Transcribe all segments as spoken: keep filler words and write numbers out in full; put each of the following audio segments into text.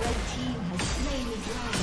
Red team has slain the dragon.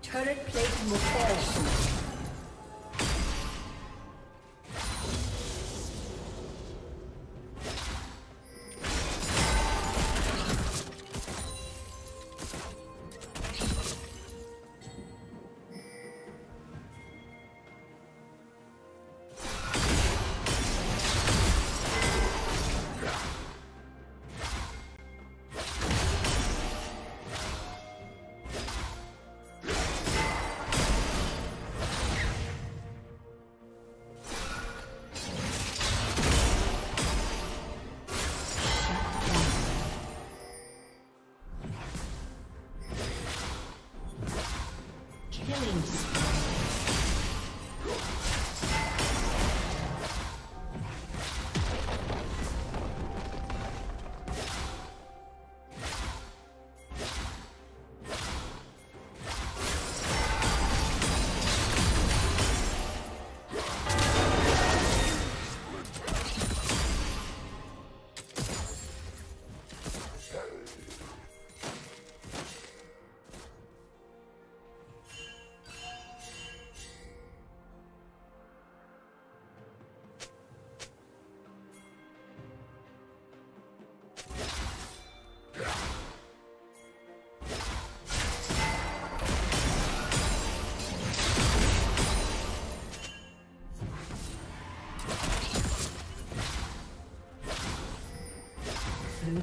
Turret plate will fall soon.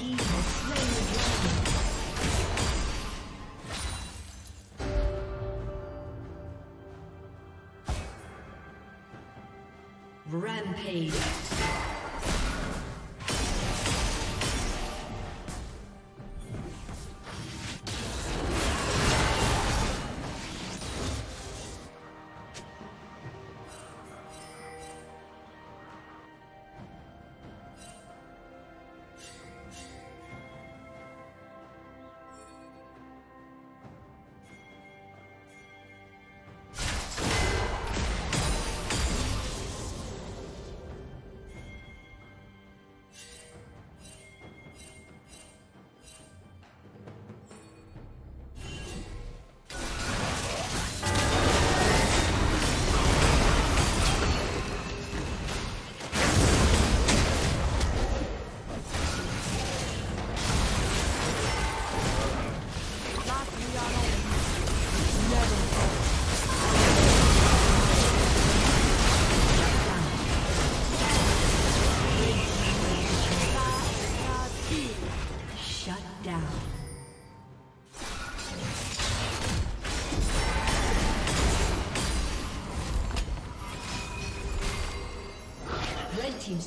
He has slain the dragon. Rampage. Team's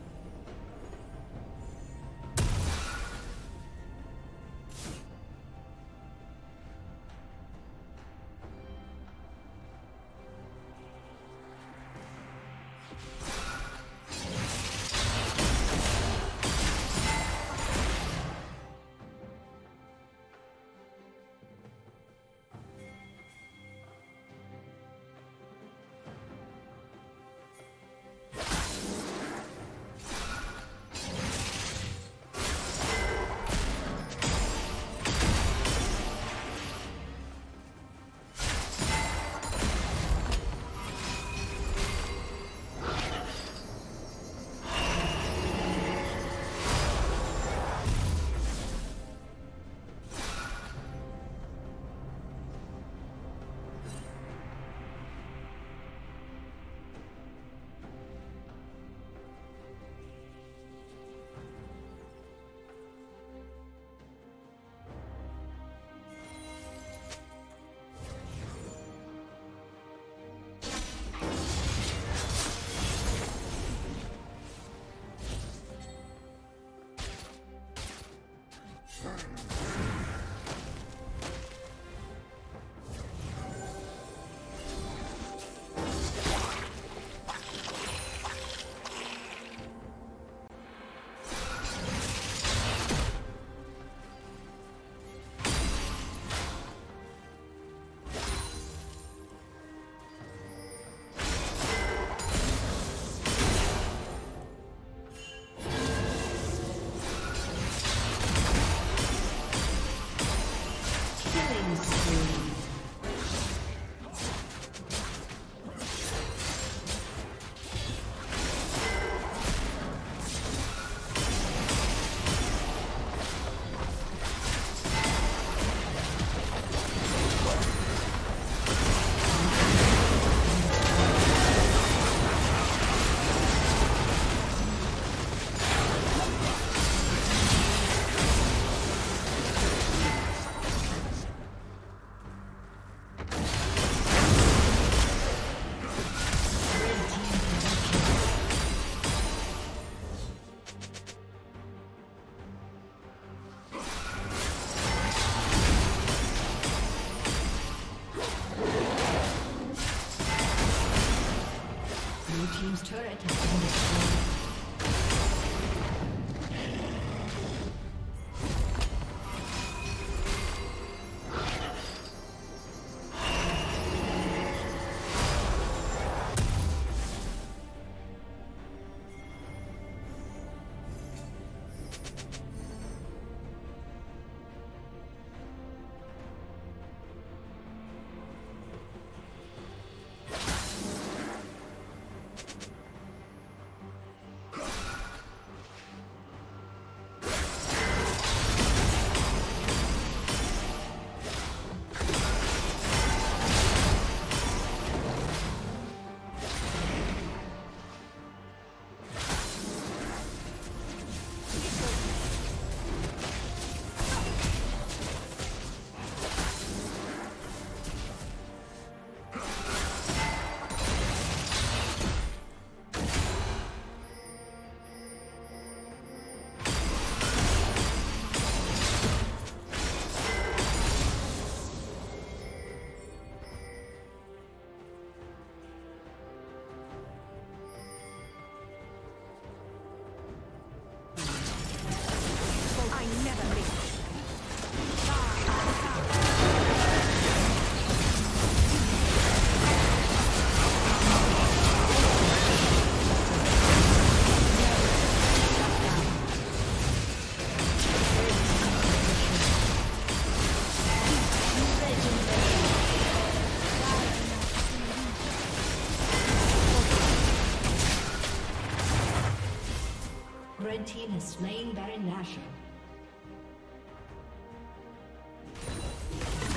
Red team has slain Baron Nashor.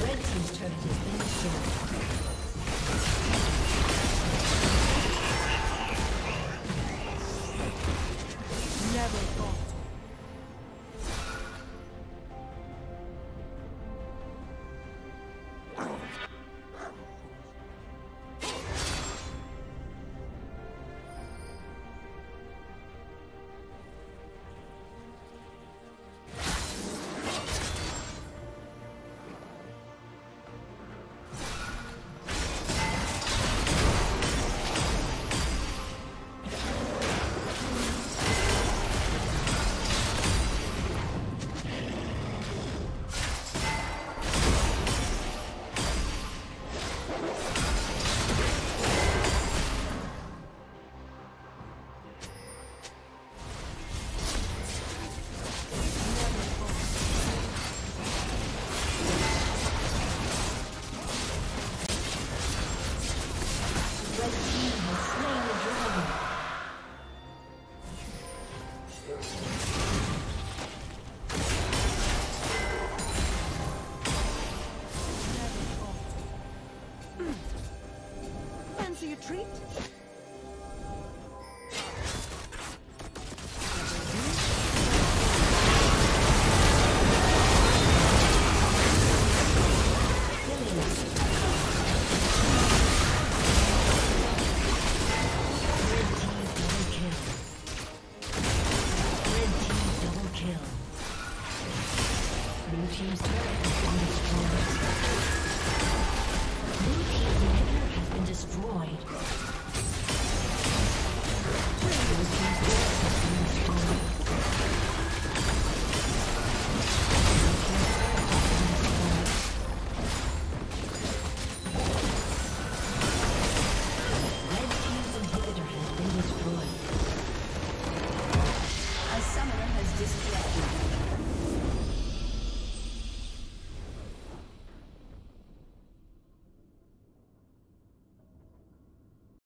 Red team's turret has been destroyed. Never thought. Blue team's inhibitor has been destroyed.